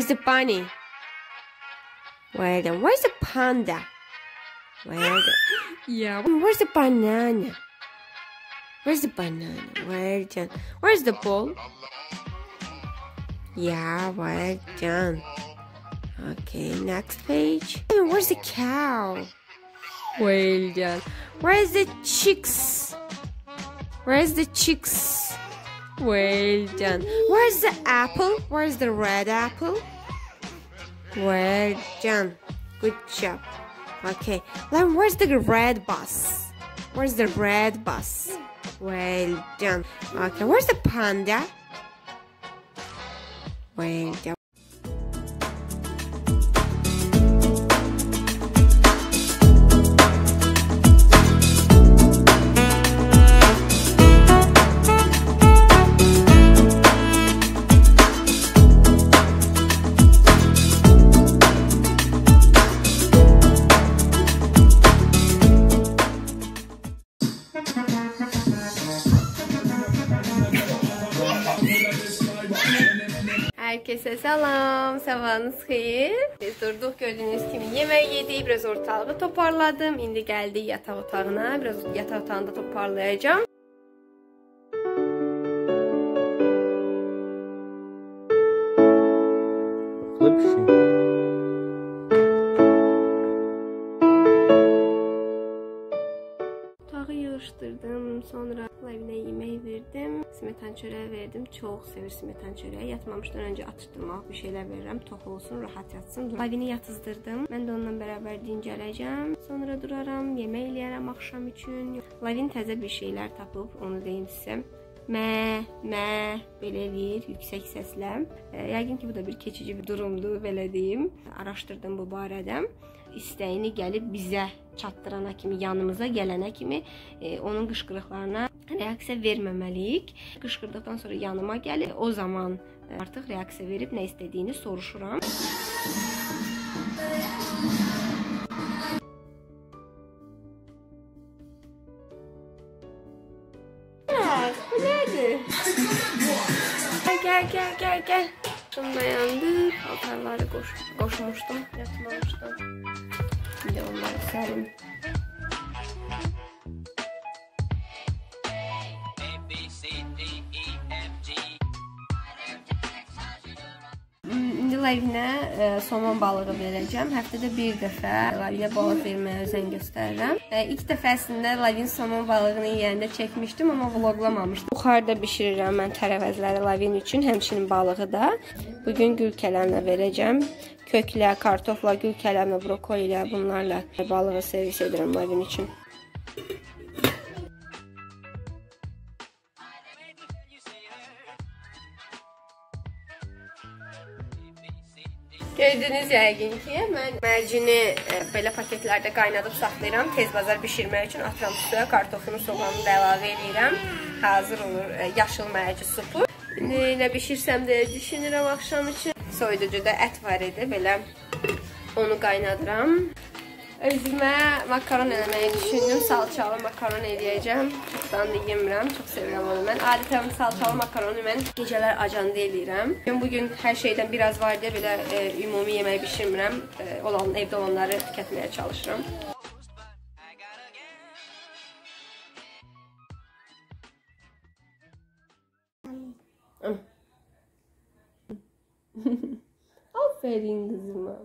Where's the bunny? Well then, where's the panda? Well then, yeah. Where's the banana? Where's the banana? Well then, where's the ball? Yeah, well done. Okay, next page. Where's the cow? Well done. Where's the chicks? Where's the chicks? Well done. Where's the apple? Where's the red apple? Well done. Good job. Okay, then where's the red bus? Where's the red bus? Well done. Okay, where's the panda? Well done. Herkese selam, sabahınız hayır. Biz durduk, gördüğünüz kimi yemeği yedik, biraz ortalığı toparladım. İndi geldik yatak otağına, biraz yatak otağında toparlayacağım. Otağı yığıştırdım, sonra evine yemeği verdim. Smetan çöreği verdim. Çok sevir smetan çöreği. Yatmamışdan önce atıştırmaq bir şeyler verirəm. Tox olsun, rahat yatsın. Lavini yatızdırdım. Mən də onunla bərabər dincələcəm. Sonra duraram, yemək eləyərəm axşam üçün. Lavin təzə bir şeyler tapıb, onu deyim sizə. Mə belə eləyir yüksək səslə. Yəqin ki bu da bir keçici bir durumdur, belə deyim. Araşdırdım bu barədə. İstəyini gəlib bizə çatdırana kimi, yanımıza gələnə kimi onun qışqırıqlarına reaksiya verməməliyik. Qışqırdıqdan sonra yanıma gəlib, o zaman artıq reaksiya verib nə istədiyini soruşuram. Bu nədir? Gəl. Şunu dayandı. Paltarları qoşmuşdum, yatmamışdım. Bir də onları sərim. İndi Lavinə somon balığı verəcəm. Həftədə bir dəfə Lavinə balıq verməyə özen göstərirəm. İlk dəfə əslində Lavin somon balığını yeyəndə çəkmişdim, amma vloglamamışdım. Buxarda bişirirəm mən tərəvəzləri Lavin üçün, həmçinin balığı da. Bugün gül kələmlə verəcəm. Köklə, kartofla, gül kələmlə, brokoli ilə, bunlarla balığı servis edirəm Lavin üçün. Gördünüz yəqin ki, mən mərcini belə paketlərdə qaynadıb saxlayıram. Tez bazar bişirmək üçün atıram suya, kartofunu, soğanını da əlavə edirəm. Hazır olur yaşıl mərci supu. Nə bişirsəm də düşünürəm axşam üçün. Soyuducuda ət var idi, belə onu qaynadıram. Özümə makaron eləməyi düşündüm. Salçalı makaron eləyəcəm. Çoxdan da yemirəm, çox sevirəm onu mən. Adətən salçalı makaronu mən gecələr acanda eləyirəm. Bugün hər şeydən biraz var deyə belə ümumi yemək bişirmirəm. Evdə olanları tükətməyə çalışıram. Aferin qızıma.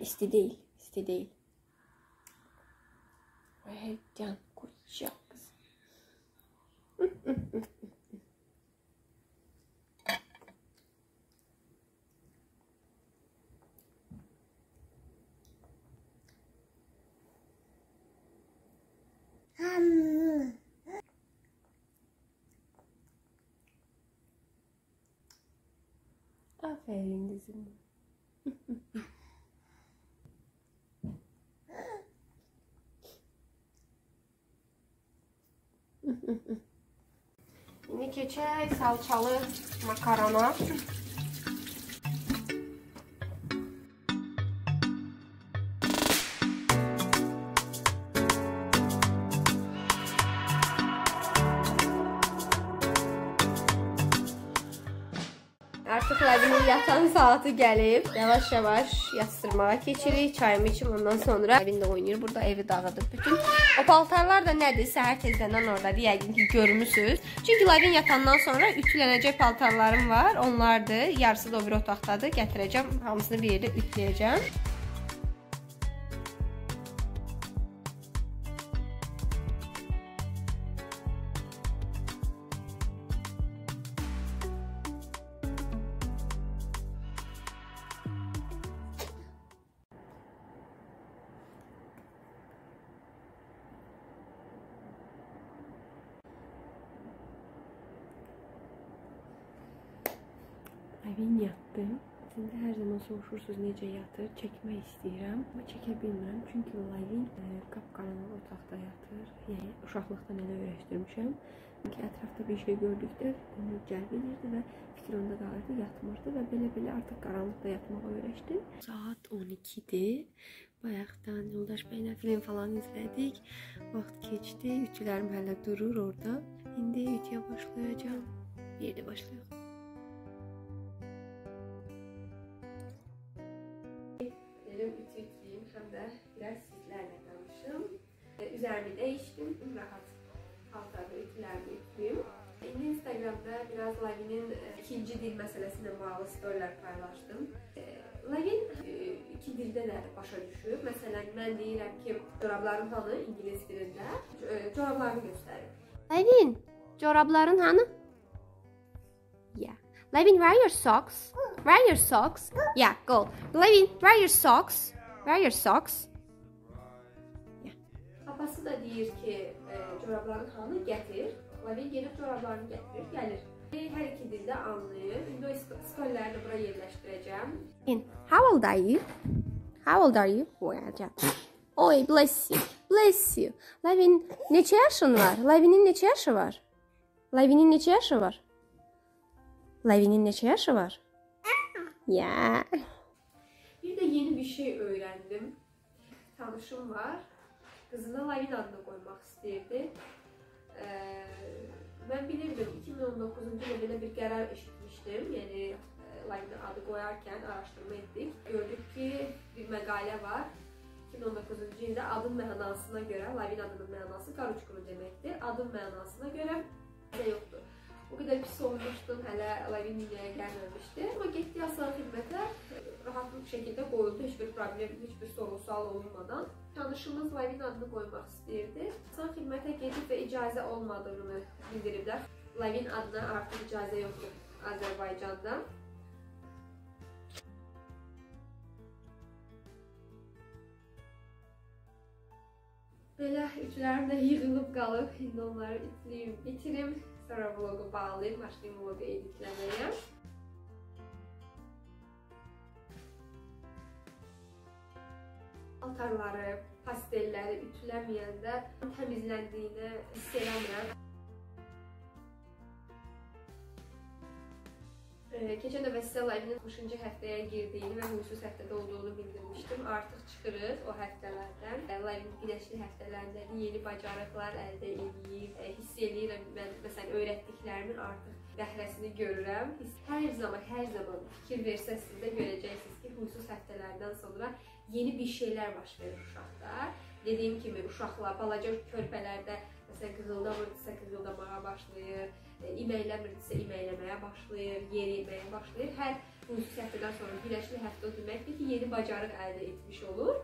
İsti değil. Ve can koyacak kız. Aferin kızım. İndi keçək salçalı makarona. Artıq Ləbinin yatan saatı gəlib. Yavaş-yavaş yatırmağa keçirik. Çayımı içim, ondan sonra evində oynayır. Burada evi dağıdıb bütün. O paltarlar da nədir? Səhər tezdən oradadır. Yəqin ki görmüsünüz. Çünki Ləbin yatandan sonra ütülənəcək paltarlarım var. Onlardır. Yarısı da o bir otaqdadır. Gətirəcəm. Hamısını bir yerdə ütüləyəcəm. Ləbin yatdı. Siz də hər zaman soruşursunuz necə yatır. Çəkmək istəyirəm, amma çəkə bilmirəm. Çünki Ləbin qapqaranlıq otaqda yatır. Yəni uşaqlıqdan elə öyrəşdirmişəm. Çünki ətrafda bir şey gördükdə onu cəlb edirdi və fikir onda qalırdı, yatmırdı və belə-belə artıq qaranlıqda yatmağa öyrəşdi. Saat 12-dir. Bayaqdan Yoldaş bəylə film falan izlədik. Vaxt keçdi. Ütülərim hələ durur orada. İndi ütüyə başlayacağam. Bir yerdə başlayaq. Ütüyüm, həm də biraz sizlərlə danışım. Üzərimi dəyişdim, rahat paltarda ütülərimi ütüyüm. İndi Instagramda biraz Ləbinin ikinci dil məsələsinə bağlı storylər paylaşdım. Ləbin iki dildə də başa düşüb. Məsələn, mən deyirəm ki, corabların hanı ingilis dilində. Corablarını göstərim. Ləbin, corabların hanı? Yeah. Ləbin, where are your socks? Where are your socks? Yeah, go. Ləbin, where are your socks? Where are your socks? Yeah. Babası da deyir ki, corabların hanı gətir. Ləbin gelib corablarını gətirir, gəlir. Hər iki dildə anlayır. İndi o storyləri də bura yerləşdirəcəm. How old are you? How old are you? Oy, bless you. Bless you. Ləbin, neçə yaşın var? Ləbinin neçə yaşı var? Ləbinin neçə yaşı var? Ləbinin neçə yaşı var? Yeah. Bir də yeni bir şey öyrəndim. Tanışım var. Qızına Ləbin adını qoymaq istəyirdi. Mən bilirdim, 2019-cu ildə belə bir qərar eşitmişdim. Yəni Ləbinin adı qoyarkən araşdırma etdik. Gördük ki, bir məqalə var. 2019-cu ildə adın mənasına görə, Ləbin adının mənası qaruçquru deməkdir. Adın mənasına görə nə yoxdur. O qədər pis olmuşdum, hələ Ləbin dünyaya gəlməmişdi. Amma getdi aslan xidmətə, rahatlıq şəkildə qoyuldu, heç bir problem, heç bir soru-sual olmadan. Tanışımız Ləbin adını qoymaq istəyirdi. Aslan xidmətə gedib və icazə olmadığını bildiriblər. Ləbin adına artıq icazə yoxdur Azərbaycanda. Belə ütülərim də yığılıb qalıb, indi onları ütüləyim, bitirim. Sonra vlogu bağlayayım, başlayayım vlogu editləməyə. Paltarları, pastelləri ütüləməyəndə təmizləndiyini hiss eləmirəm. Keçən dəfə sizə Ləbinin 60-cı həftəyə girdiyini və huysuz həftədə olduğunu bildirmişdim. Artıq çıxırıq o həftələrdən. Ləbinin günəşli həftələrində yeni bacarıqlar əldə edib, hiss eləyirəm. Mən məsələn öyrətdiklərimin artıq bəhrəsini görürəm. Hər zaman fikir versəz siz də görəcəksiniz ki, huysuz həftələrdən sonra yeni bir şeylər baş verir uşaqda. Dediyim kimi uşaqlar balaca körpələrdə məsələn qızıldamırsa qızıldamağa başlayır. İməkləmirdisə iməkləməyə başlayır, yeri iməyə başlayır. Hər huysuz həftədən sonra güləşli həftə deməkdir ki, yeni bacarıq əldə etmiş olur.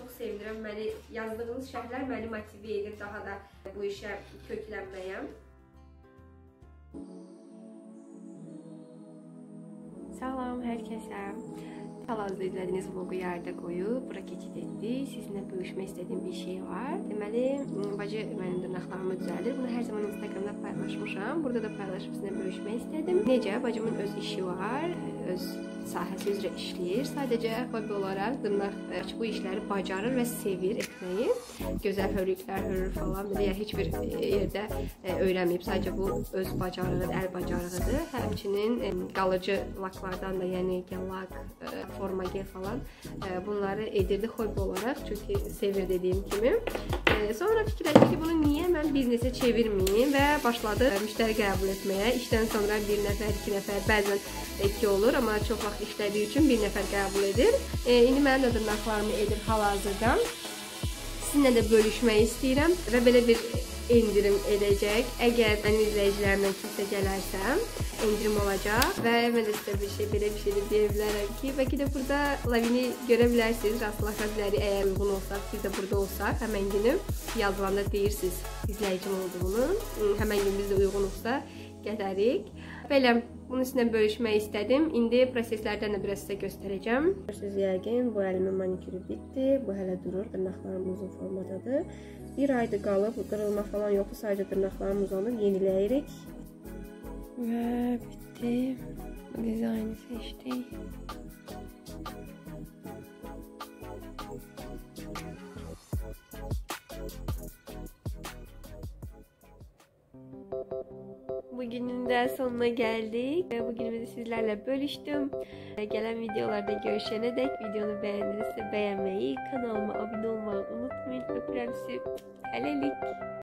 Çox sevinirəm, yazdığınız şərhlər məni motivə edir daha da bu işə köklənməyəm. Salam hər kəsə. Hal-hazırda izlədiyiniz vlogu yerdə qoyub, bura keçid etdik. Sizinlə bölüşmək istədiyim bir şey var. Deməli, bacı mənim dırnaqlarımı düzəldir. Bunu hər zaman Instagramda paylaşmışam. Burada da paylaşıb sizinlə bölüşmək istədim. Necə? Bacımın öz işi var. öz sahəsi üzrə işləyir. Sadəcə hobi olaraq dırnaq bu işləri bacarır və sevir etməyi. Gözəl hörlüklər hörür falan, ya heç bir yerdə öyrənməyib. Sadəcə bu öz bacarığı, əl bacarığıdır. Həmçinin qalıcı laklardan da, yəni lak, formagel falan bunları edirdi hobi olaraq. Çünki sevir dediyim kimi. Sonra fikirləşdi ki, bunu niyə mən biznesə çevirməyim və başladı müştəri qəbul etməyə. İşdən sonra bir nəfər, iki nəfər, bəzən iki olur, amma çox vaxt işlədiyi üçün bir nəfər qəbul edir. İndi mənim də dırnaqlarımı edir hal-hazırda. Sizinlə də bölüşmək istəyirəm və belə bir indirim edəcək. Əgər mən izləyicilərimdən kimsə gələrsəm, indirim olacaq və mən də sizə belə bir şey deyə bilərəm ki, bəlkə də burada Lavini görə bilərsiniz, rastlaşa bilərik, əgər uyğun olsaq, biz də burada olsaq, həmən günü yazılanda deyirsiniz izləyicim olduğunu, həmən gün biz də uyğun olsa gələrik. Belə bunun üstündən bölüşmək istədim. İndi proseslərdən də biraz sizə göstərəcəm. Görürsünüz yəqin, bu əlimin manikürü bitdi. Bu hələ durur, dırnaqlarım uzun formadadır. Bir aydır qalıb, qırılma falan yoxdur, sadəcə dırnaqlarım uzanır, yeniləyirik. Və bitdi. Dizaynı seçdik. Bugünün de sonuna geldik. Bugünümüzü sizlerle bölüştüm. Gelen videolarda görüşene dek videonu beğendinizse beğenmeyi, kanalıma abone olmayı unutmayın. Öpürüm sizi. Hələlik.